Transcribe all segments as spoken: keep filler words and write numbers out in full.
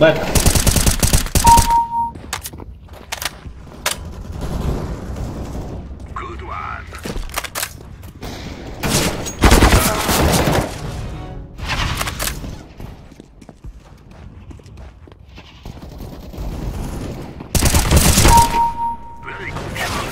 Back. Good one. Very good.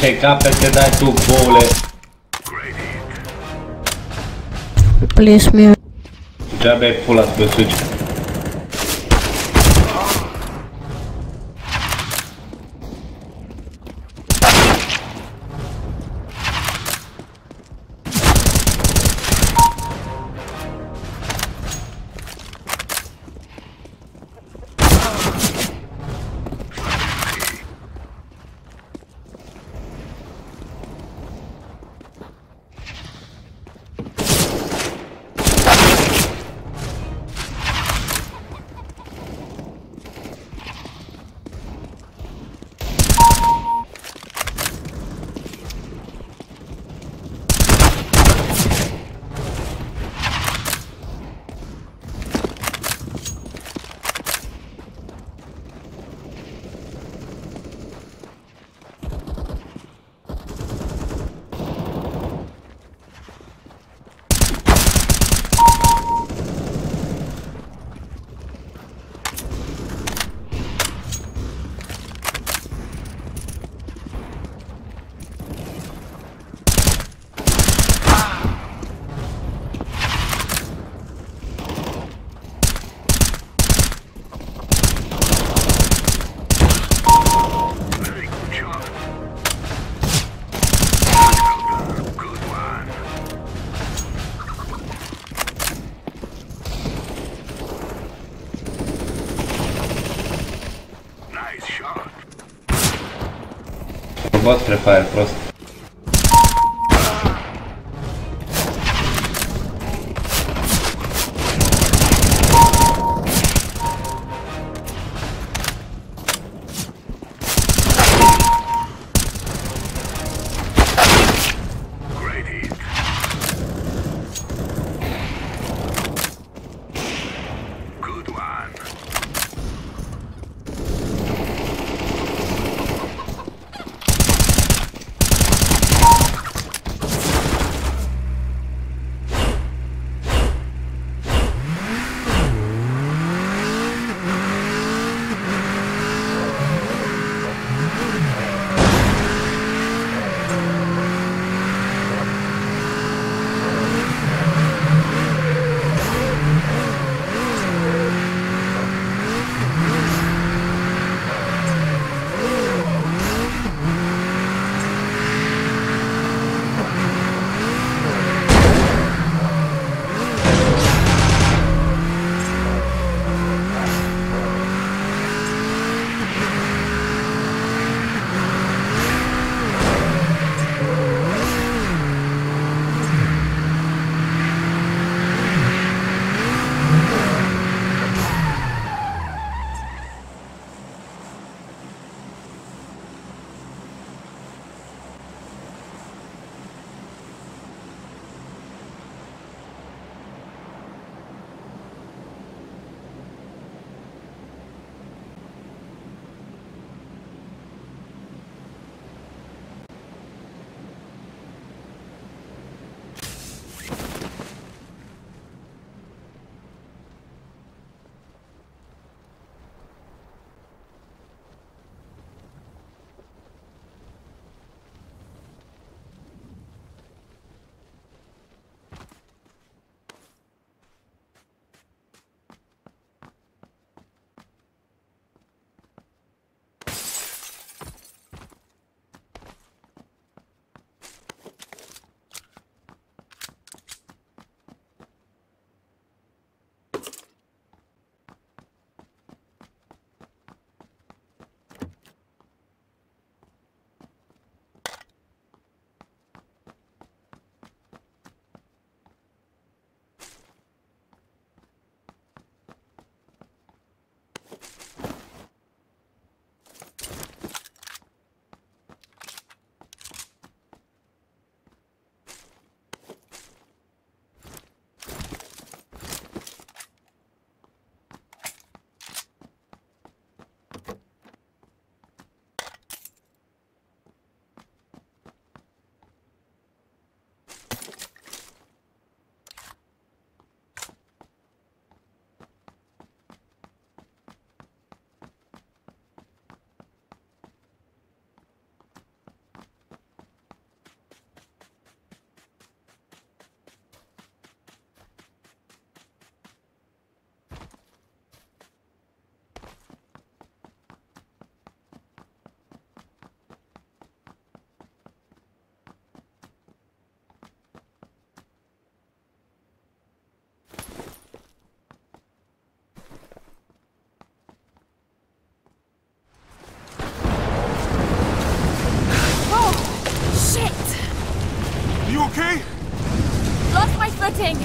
Ce capete dai tu, boule? Please me. Degeaba ai pula să suci. Вот префайр просто. anything.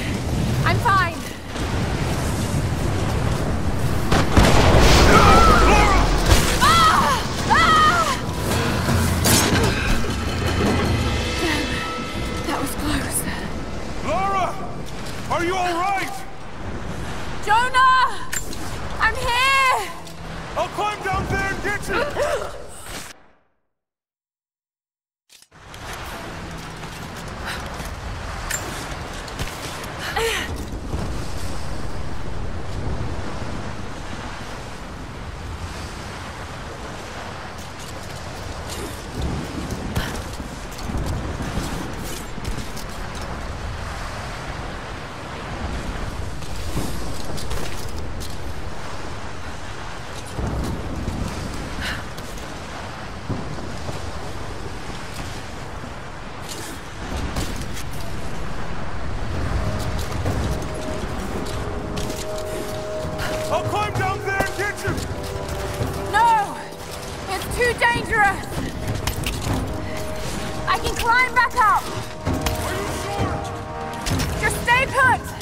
I'm fine. Are you all right? Jonah! I'm here! I'll climb down there and get you! I'll climb down there and get you! No! It's too dangerous! I can climb back up! Are you sure? Just stay put!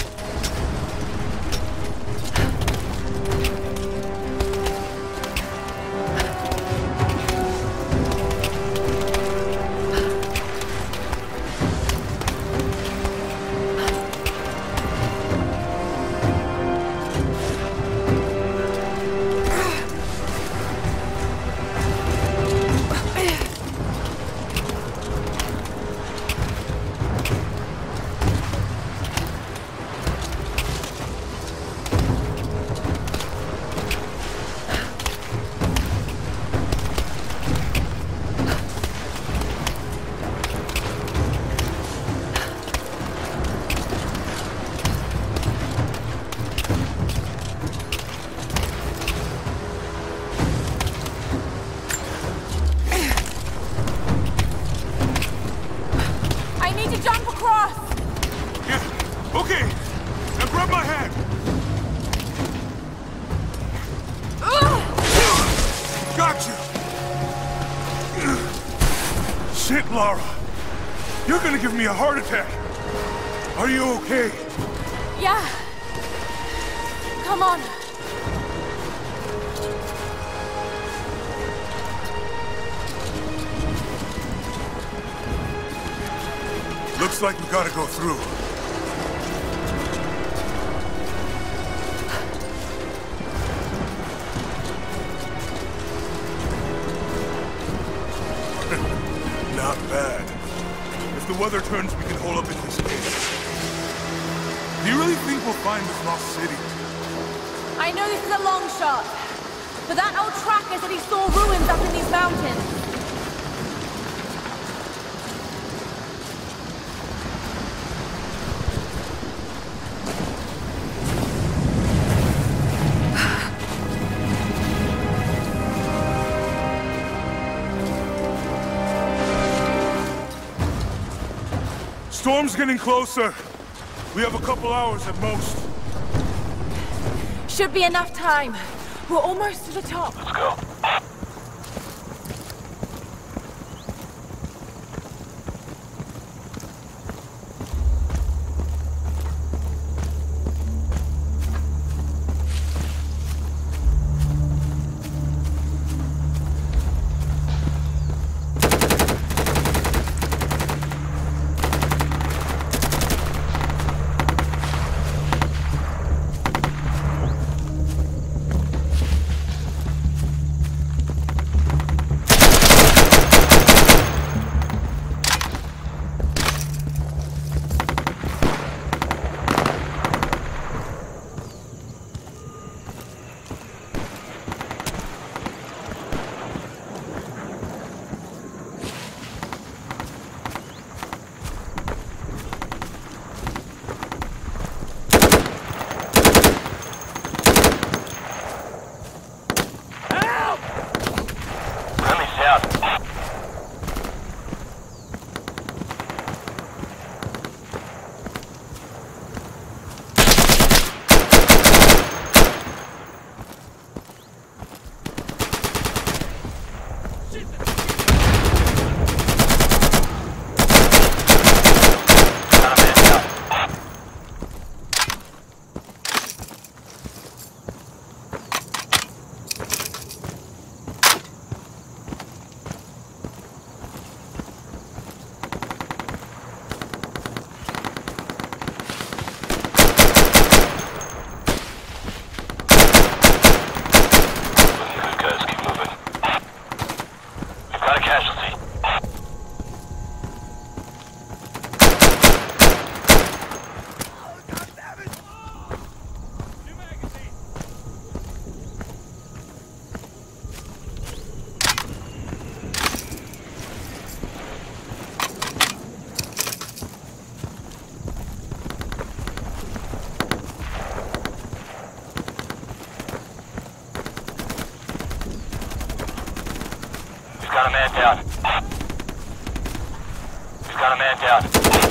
Shit, Lara! You're gonna give me a heart attack! Are you okay? Yeah. Come on. Looks like we gotta go through. Not bad. If the weather turns, we can hole up in this cave. Do you really think we'll find this lost city? I know this is a long shot, but that old tracker said he saw ruins up in these mountains. Storm's getting closer. We have a couple hours at most. Should be enough time. We're almost to the top. Let's go. got a man down. He's got a man down.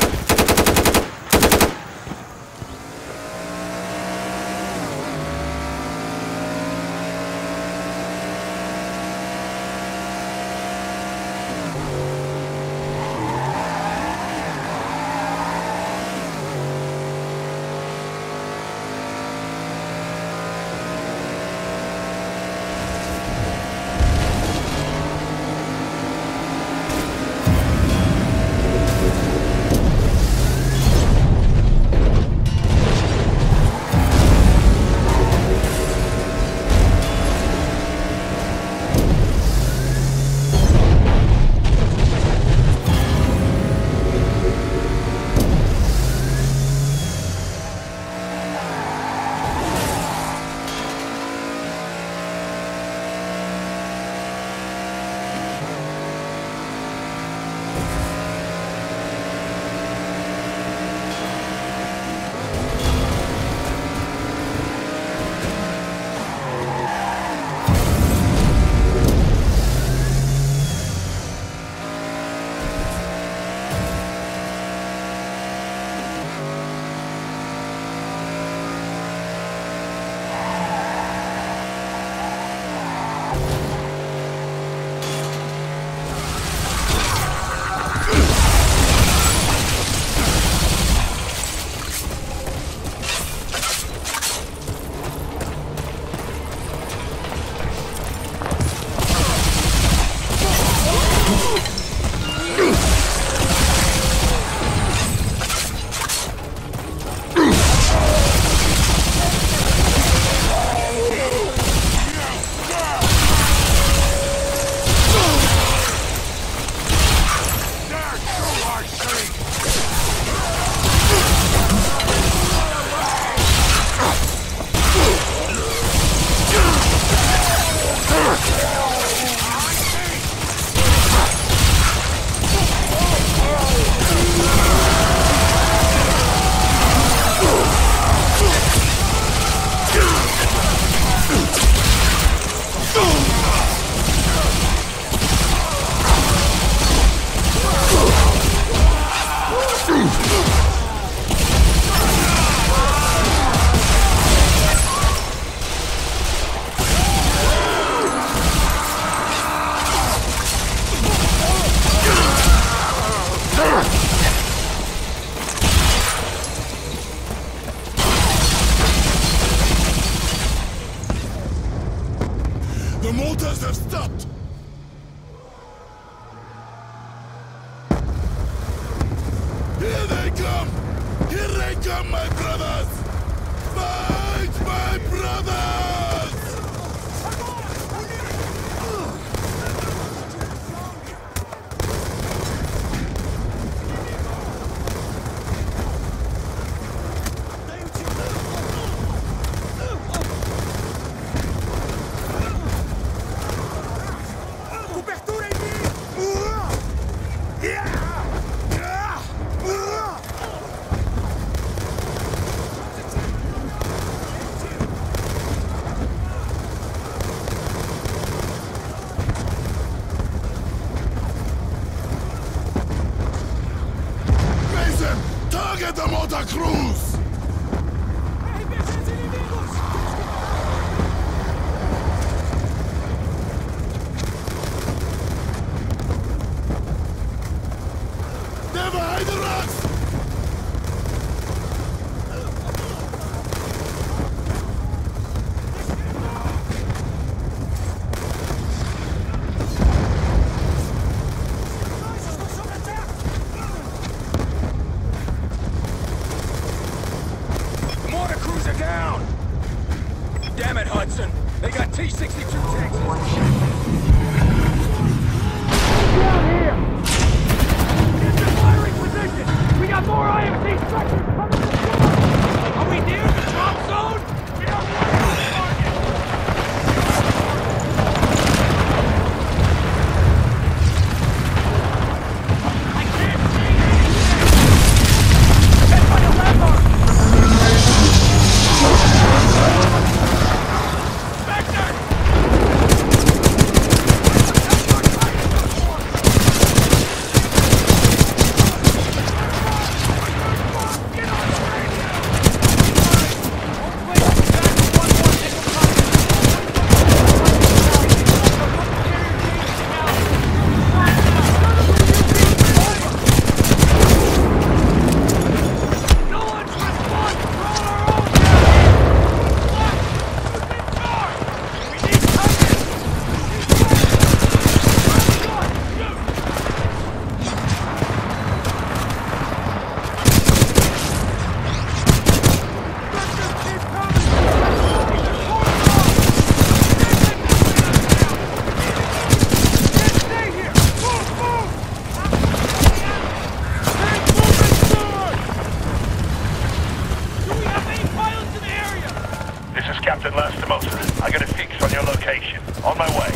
Captain Lastimota. I got a fix on your location. On my way.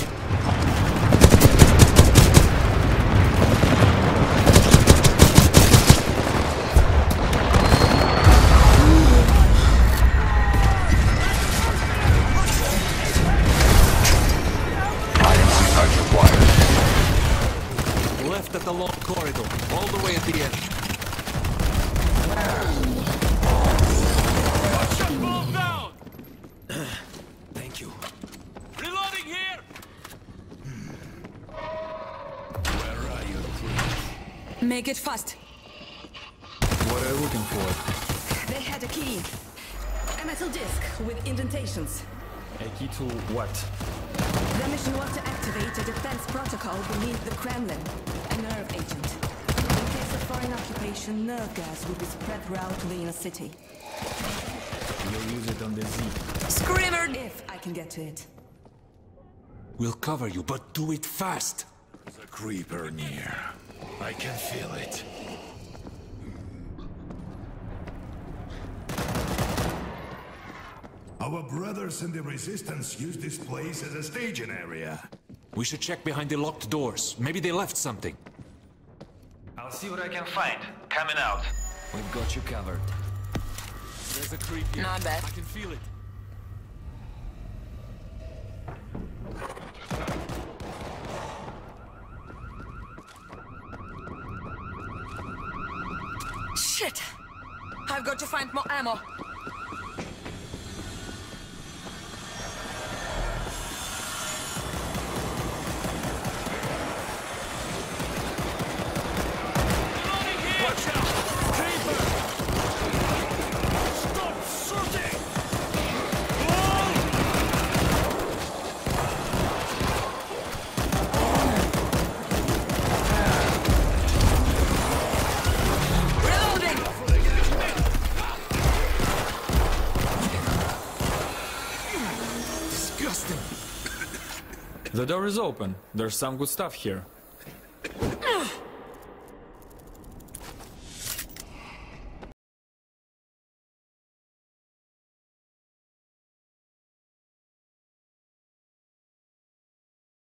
The long corridor, all the way at the end. Watch your ball down! Thank you. Reloading here! Where are you, please? Make it fast. What are you looking for? They had a key. A metal disc with indentations. A key to what? The mission was to activate a defense protocol beneath the Kremlin. Nerve agent. In case of foreign occupation, nerve gas will be spread throughout the inner city. You'll use it on the Z. Screamer! If I can get to it. We'll cover you, but do it fast! The creeper near. I can feel it. Our brothers in the Resistance used this place as a staging area. We should check behind the locked doors. Maybe they left something. I'll see what I can find. Coming out. We've got you covered. There's a creep here. Not bad. I can feel it. Shit! I've got to find more ammo. The door is open. There's some good stuff here.